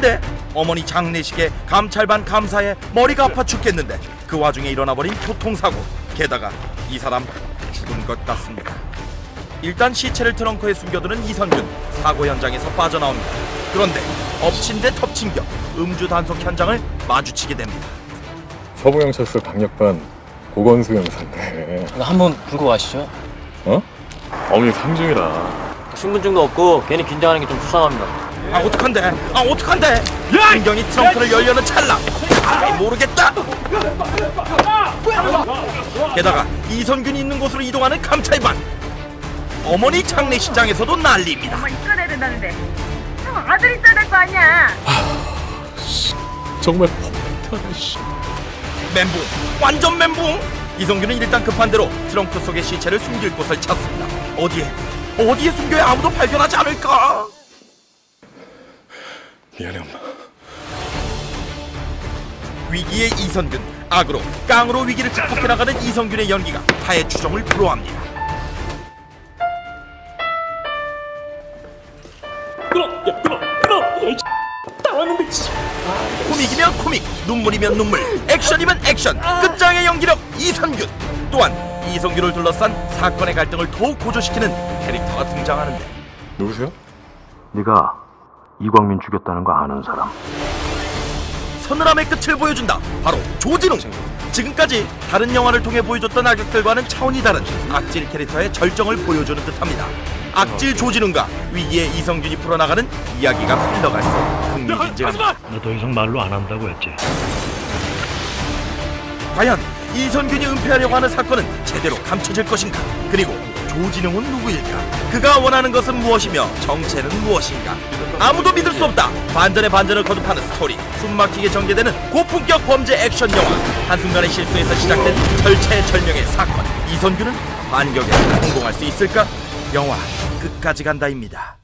뭔데? 어머니 장례식에 감찰반 감사에 머리가 아파 죽겠는데 그 와중에 일어나버린 교통사고. 게다가 이 사람 죽은 것 같습니다. 일단 시체를 트렁크에 숨겨두는 이선균, 사고 현장에서 빠져나옵니다. 그런데 엎친 데 덮친 격 음주 단속 현장을 마주치게 됩니다. 서부경찰서 강력반 고건수 형사인데 한번 긁고 가시죠. 어? 어머니 상중이라 신분증도 없고 괜히 긴장하는 게 좀 수상합니다. 아 어떡한데? 아 어떡한데? 민경이 트렁크를 열려는 찰나 아 모르겠다! 게다가 이선균이 있는 곳으로 이동하는 감찰반. 어머니 장례식장에서도 난리입니다. 엄마 입건해야 된다는데 형 아들 있어야 될 거 아니야. 정말 퍼펙트하네. 멘붕, 완전 멘붕. 이선균은 일단 급한 대로 트렁크 속의 시체를 숨길 곳을 찾습니다. 어디에 숨겨야 아무도 발견하지 않을까? 미안해 엄마. 위기의 이선균, 악으로 깡으로 위기를 극복해 나가는 이선균의 연기가 타의 추종을 불허합니다. 끊어! 다 왔는데. 코믹이면 코믹, 눈물이면 눈물, 액션이면 액션, 끝장의 연기력 이선균. 또한 이선균을 둘러싼 사건의 갈등을 더욱 고조시키는 캐릭터가 등장하는데. 누구세요? 네가 이광민 죽였다는 거 아는 사람. 서늘함의 끝을 보여준다. 바로 조진웅. 지금까지 다른 영화를 통해 보여줬던 악역들과는 차원이 다른 악질 캐릭터의 절정을 보여주는 듯합니다. 악질 조진웅과 위기의 이선균이 풀어나가는 이야기가 흘러갈수록 흥미진진합니다. 너 더 이상 말로 안 한다고 했지. 과연 이선균이 은폐하려고 하는 사건은 제대로 감춰질 것인가? 그리고 조진웅은 누구일까? 그가 원하는 것은 무엇이며 정체는 무엇인가? 아무도 믿을 수 없다. 반전의 반전을 거듭하는 스토리, 숨막히게 전개되는 고품격 범죄 액션 영화. 한순간의 실수에서 시작된 절체절명의 사건. 이선균은 반격에 성공할 수 있을까? 영화 끝까지 간다입니다.